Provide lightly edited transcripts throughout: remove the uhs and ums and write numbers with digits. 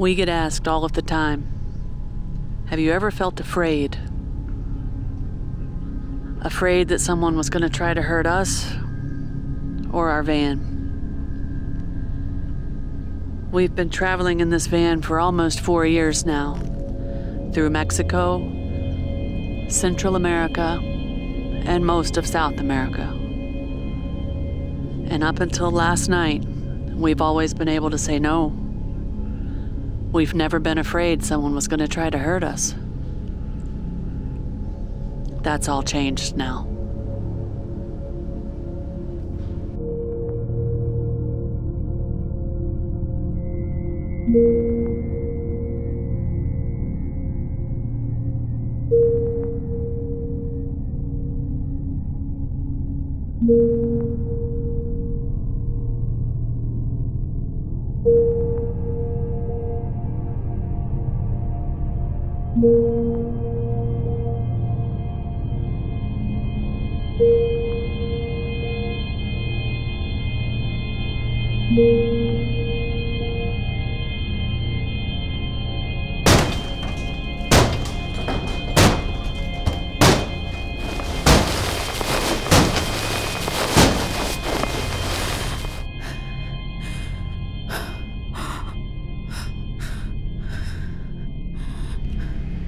We get asked all of the time, have you ever felt afraid? Afraid that someone was going to try to hurt us or our van. We've been traveling in this van for almost 4 years now, through Mexico, Central America, and most of South America. And up until last night, we've always been able to say no. We've never been afraid someone was going to try to hurt us. That's all changed now.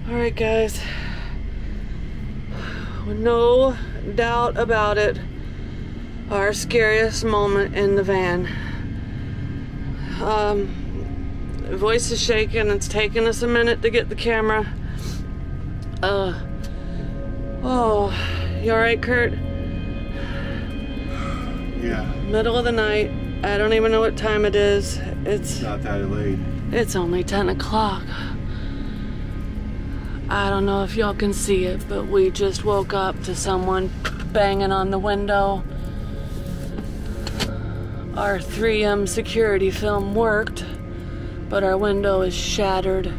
Alright guys, no doubt about it, our scariest moment in the van. Voice is shaking, it's taken us a minute to get the camera. Oh, you alright, Kurt? Yeah. Middle of the night, I don't even know what time it is. It's not that late. It's only 10 o'clock. I don't know if y'all can see it, but we just woke up to someone banging on the window. Our 3M security film worked, but our window is shattered.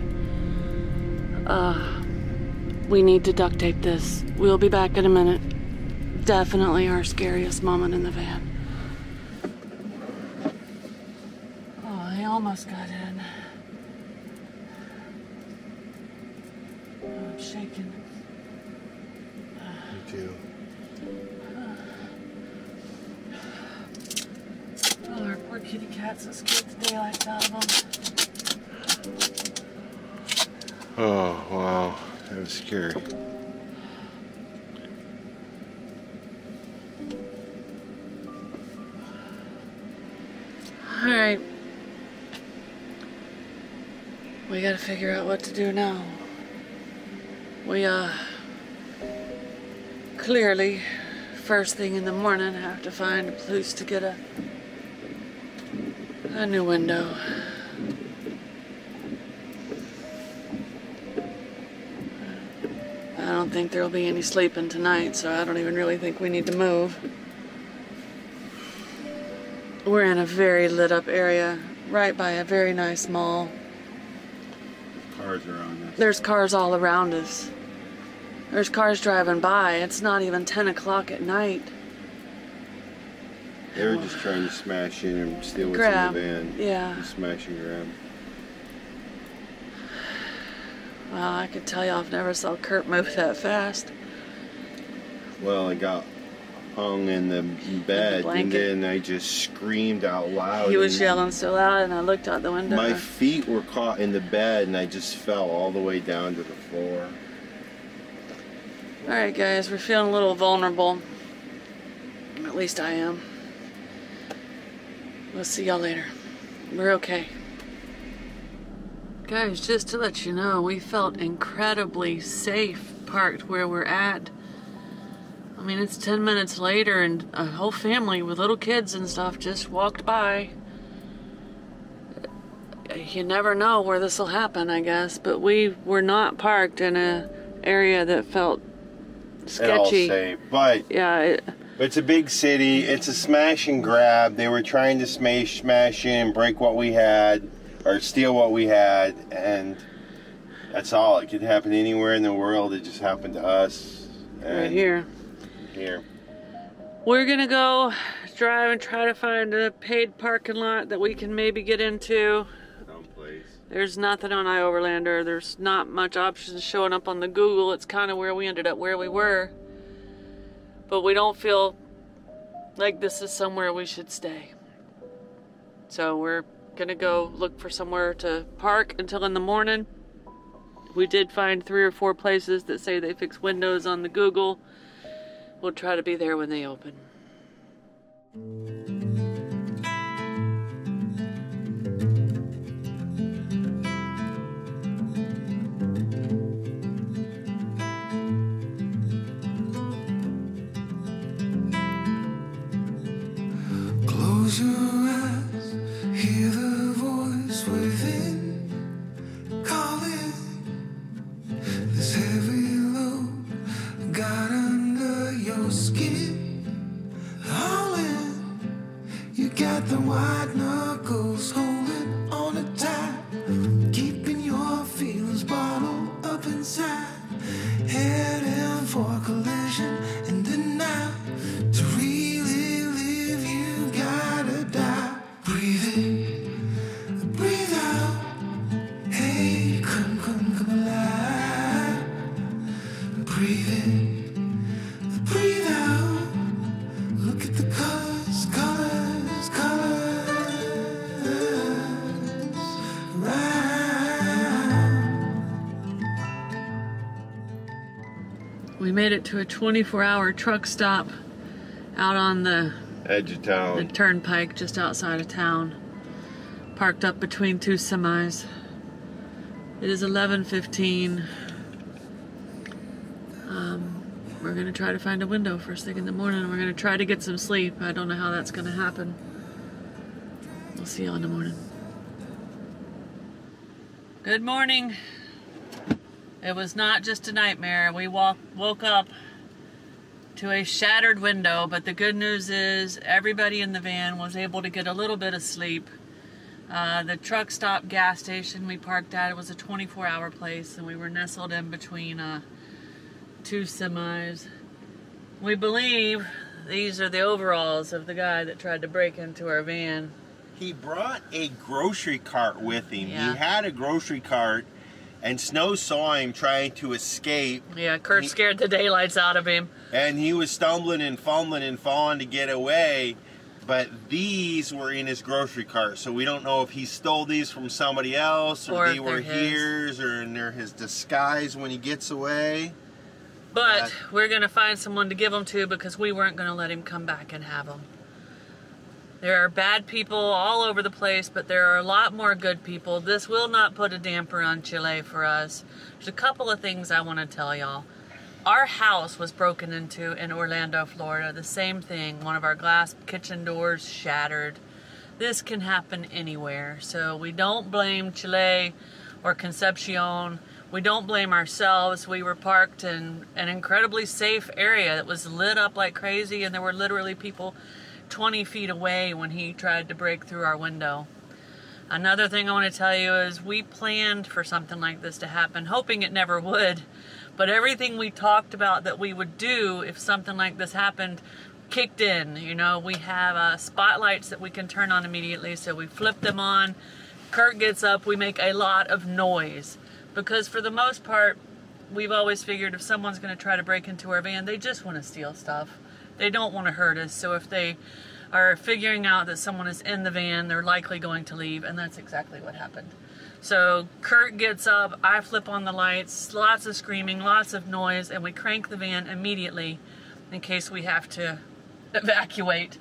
We need to duct tape this. We'll be back in a minute. Definitely our scariest moment in the van. Oh, they almost got in. Shaking. Me too. Oh, our poor kitty cats that scared the daylights out of them. Oh, wow. That was scary. All right. We gotta figure out what to do now. We, clearly, first thing in the morning, have to find a place to get a new window. I don't think there'll be any sleeping tonight, so I don't even really think we need to move. We're in a very lit up area, right by a very nice mall. Cars around us. There's cars all around us. There's cars driving by. It's not even 10 o'clock at night. They were just trying to smash in and steal what's in the van. Yeah. Just smash and grab. Well, I could tell you I've never saw Kurt move that fast. Well, I got hung in the bed and then I just screamed out loud. He was yelling so loud and I looked out the window. My feet were caught in the bed and I just fell all the way down to the floor. Alright guys, we're feeling a little vulnerable. At least I am. We'll see y'all later. We're okay. Guys, just to let you know, we felt incredibly safe parked where we're at. I mean, it's 10 minutes later and a whole family with little kids and stuff just walked by. You never know where this will happen, I guess, but we were not parked in an area that felt sketchy. At all safe, but yeah, but it's a big city. It's a smash and grab. They were trying to smash in and break what we had or steal what we had, and that's all. It could happen anywhere in the world. It just happened to us. Right here. Here. We're gonna go drive and try to find a paid parking lot that we can maybe get into. Someplace. There's nothing on iOverlander. There's not much options showing up on the Google. It's kind of where we ended up, where we were. But we don't feel like this is somewhere we should stay. So we're gonna go look for somewhere to park until in the morning. We did find 3 or 4 places that say they fix windows on the Google. We'll try to be there when they open. Close your eyes, hear the voice within, calling. This heavy load got under your skin, howling. You got the wide knuckles holding on a tight, keeping your feelings bottled up inside, heading for collision and denial. We made it to a 24-hour truck stop out on the edge of town. The turnpike just outside of town. Parked up between 2 semis. It is 11:15. We're gonna try to find a window first thing in the morning. We're gonna try to get some sleep. I don't know how that's gonna happen. We'll see you in the morning. Good morning. It was not just a nightmare. We woke up to a shattered window, but the good news is everybody in the van was able to get a little bit of sleep. The truck stop gas station we parked at, it was a 24-hour place, and we were nestled in between 2 semis. We believe these are the overalls of the guy that tried to break into our van. He brought a grocery cart with him. Yeah. He had a grocery cart. And Snow saw him trying to escape. Yeah, Kurt scared the daylights out of him. And he was stumbling and fumbling and falling to get away. But these were in his grocery cart. So we don't know if he stole these from somebody else, or they were his, or they're his disguise when he gets away. But we're going to find someone to give them to, because we weren't going to let him come back and have them. There are bad people all over the place, but there are a lot more good people. This will not put a damper on Chile for us. There's a couple of things I want to tell y'all. Our house was broken into in Orlando, Florida. The same thing. One of our glass kitchen doors shattered. This can happen anywhere. So we don't blame Chile or Concepcion. We don't blame ourselves. We were parked in an incredibly safe area that was lit up like crazy, and there were literally people 20 feet away when he tried to break through our window. Another thing I want to tell you is we planned for something like this to happen, hoping it never would, but everything we talked about that we would do if something like this happened kicked in. You know, we have spotlights that we can turn on immediately, so we flip them on. Kurt gets up, we make a lot of noise, because for the most part, we've always figured if someone's going to try to break into our van, they just want to steal stuff. They don't want to hurt us, so if they are figuring out that someone is in the van, they're likely going to leave, and that's exactly what happened. So Kurt gets up, I flip on the lights, lots of screaming, lots of noise, and we crank the van immediately in case we have to evacuate,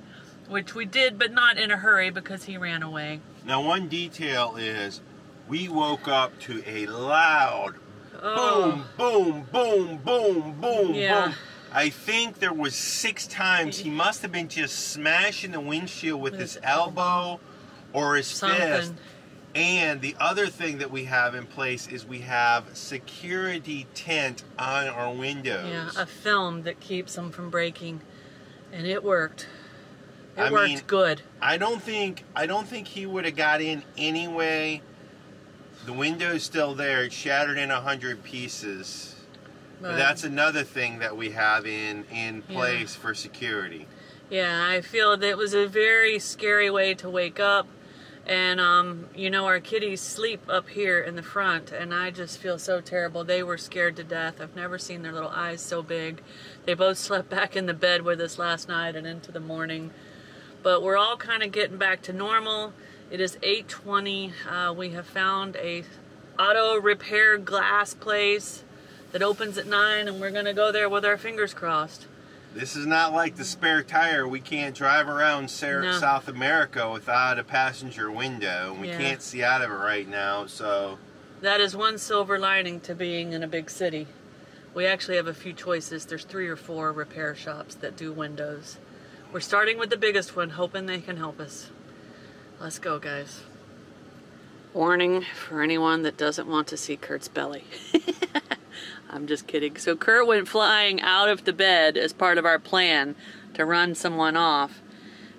which we did, but not in a hurry because he ran away. Now, one detail is we woke up to a loud boom, boom, boom, boom, boom. I think there was 6 times. He must have been just smashing the windshield with his elbow or his fist. And the other thing that we have in place is we have security tint on our windows. Yeah, a film that keeps them from breaking. And it worked. It worked good. I don't think he would have got in anyway. The window's still there. It shattered in 100 pieces. But that's another thing that we have in place for security. Yeah, I feel that it was a very scary way to wake up. And, you know, our kitties sleep up here in the front, and I just feel so terrible. They were scared to death. I've never seen their little eyes so big. They both slept back in the bed with us last night and into the morning. But we're all kind of getting back to normal. It is 8:20. We have found a auto repair glass place that opens at 9, and we're going to go there with our fingers crossed. This is not like the spare tire. We can't drive around South America without a passenger window. We can't see out of it right now, so... That is one silver lining to being in a big city. We actually have a few choices. There's 3 or 4 repair shops that do windows. We're starting with the biggest one, hoping they can help us. Let's go, guys. Warning for anyone that doesn't want to see Kurt's belly. I'm just kidding. So Kurt went flying out of the bed as part of our plan to run someone off,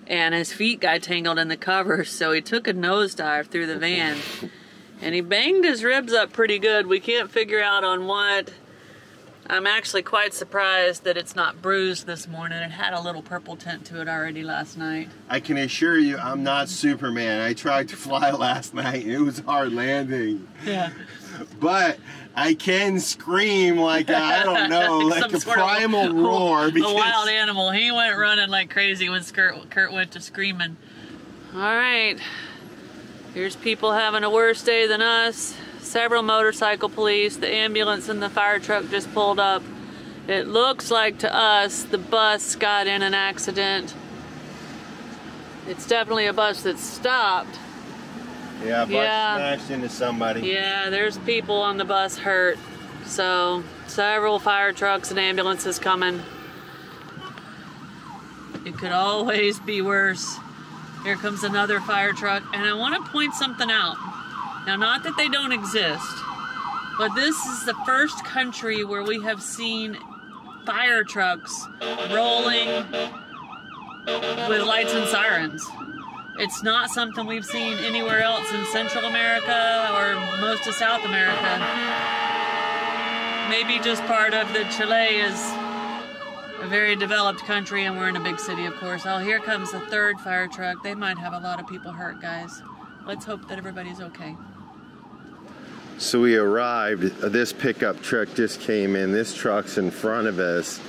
and his feet got tangled in the covers, so he took a nosedive through the van, and he banged his ribs up pretty good. We can't figure out on what. I'm actually quite surprised that it's not bruised this morning. It had a little purple tint to it already last night. I can assure you I'm not Superman. I tried to fly last night. It was a hard landing. Yeah. But I can scream like, I don't know, like a primal roar. Because... A wild animal. He went running like crazy when Kurt went to screaming. All right. Here's people having a worse day than us. Several motorcycle police, the ambulance and the fire truck just pulled up. It looks like to us the bus got in an accident. It's definitely a bus that stopped. Yeah, bus smashed into somebody. Yeah, there's people on the bus hurt. So, several fire trucks and ambulances coming. It could always be worse. Here comes another fire truck. And I want to point something out. Now, not that they don't exist, but this is the first country where we have seen fire trucks rolling with lights and sirens. It's not something we've seen anywhere else in Central America or most of South America. Maybe just part of the Chile is a very developed country, and we're in a big city, of course. Oh, here comes the third fire truck. They might have a lot of people hurt, guys. Let's hope that everybody's okay. So we arrived, this pickup truck just came in. This truck's in front of us.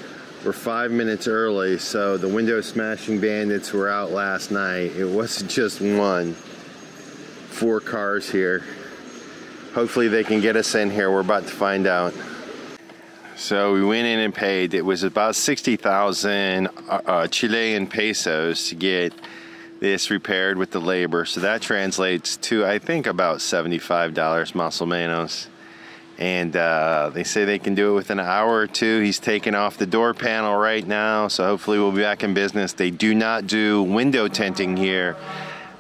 We're 5 minutes early, so the window smashing bandits were out last night. It wasn't just one, 4 cars here. Hopefully they can get us in here. We're about to find out. So we went in and paid. It was about 60,000 Chilean pesos to get this repaired with the labor, so that translates to I think about $75 más o menos, and they say they can do it within an hour or two. He's taking off the door panel right now, so hopefully we'll be back in business. They do not do window tinting here,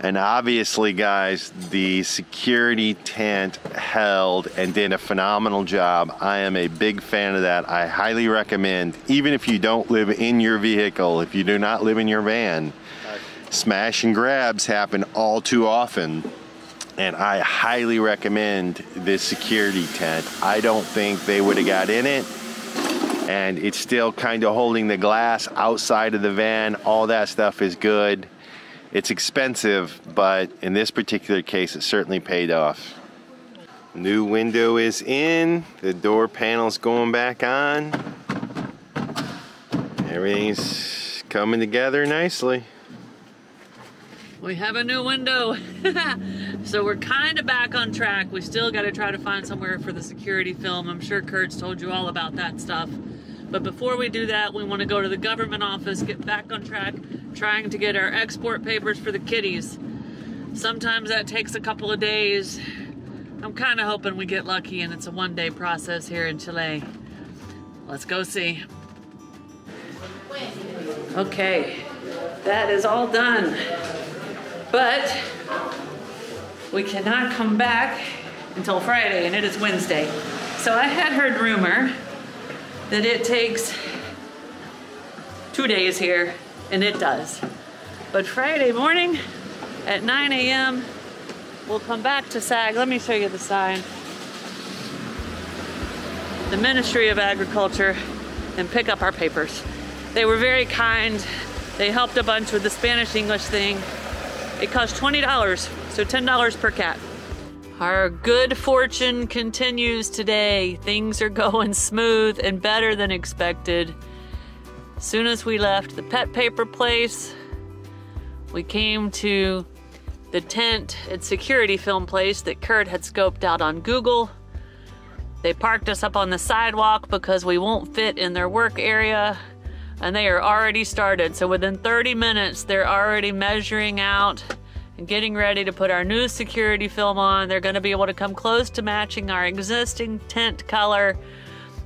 and obviously, guys, the security tent held and did a phenomenal job. I am a big fan of that. I highly recommend, even if you don't live in your vehicle, if you do not live in your van, smash and grabs happen all too often, and I highly recommend this security tent. I don't think they would have got in it, and it's still kind of holding the glass outside of the van. All that stuff is good. It's expensive, but in this particular case, it certainly paid off. New window is in, the door panel's going back on. Everything's coming together nicely. We have a new window. So we're kind of back on track. We still got to try to find somewhere for the security film. I'm sure Kurt's told you all about that stuff. But before we do that, we want to go to the government office, get back on track, trying to get our export papers for the kitties. Sometimes that takes a couple of days. I'm kind of hoping we get lucky and it's a one-day process here in Chile. Let's go see. Okay, that is all done. But we cannot come back until Friday, and it is Wednesday. So I had heard rumor that it takes 2 days here, and it does. But Friday morning at 9 a.m., we'll come back to SAG. Let me show you the sign. The Ministry of Agriculture, and pick up our papers. They were very kind. They helped a bunch with the Spanish-English thing. It cost $20, So $10 per cat. Our good fortune continues today. Things are going smooth and better than expected. As soon as we left the pet paper place, we came to the tent and security film place that Kurt had scoped out on Google. They parked us up on the sidewalk because we won't fit in their work area, and they are already started. So within 30 minutes, they're already measuring out and getting ready to put our new security film on. They're gonna be able to come close to matching our existing tent color.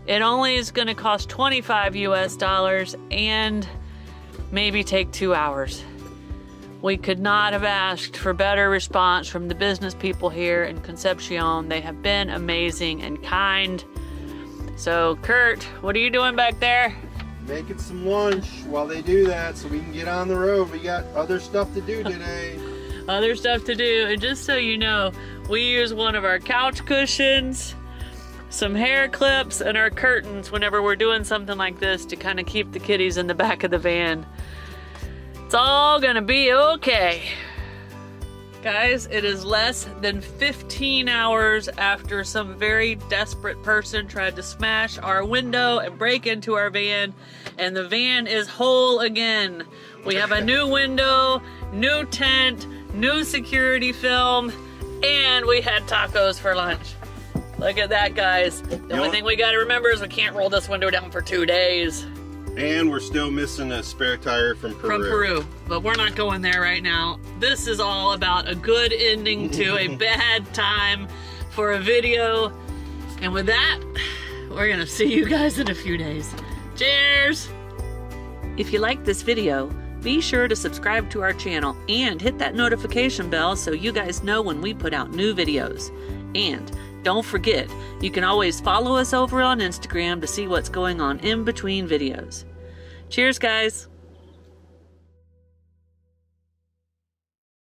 It only is gonna cost $25 US and maybe take 2 hours. We could not have asked for better response from the business people here in Concepcion. They have been amazing and kind. So Kurt, what are you doing back there? Making some lunch while they do that so we can get on the road. We got other stuff to do today. Other stuff to do. And just so you know, we use one of our couch cushions, some hair clips, and our curtains whenever we're doing something like this to kind of keep the kitties in the back of the van. It's all gonna be okay. Guys, it is less than 15 hours after some very desperate person tried to smash our window and break into our van, and the van is whole again. We have a new window, new tent, new security film, and we had tacos for lunch. Look at that, guys. The only thing we gotta remember is we can't roll this window down for 2 days. And we're still missing a spare tire from Peru. But we're not going there right now. This is all about a good ending to a bad time for a video. And with that, we're gonna see you guys in a few days. Cheers! If you liked this video, be sure to subscribe to our channel and hit that notification bell so you guys know when we put out new videos. And don't forget, you can always follow us over on Instagram to see what's going on in between videos. Cheers, guys!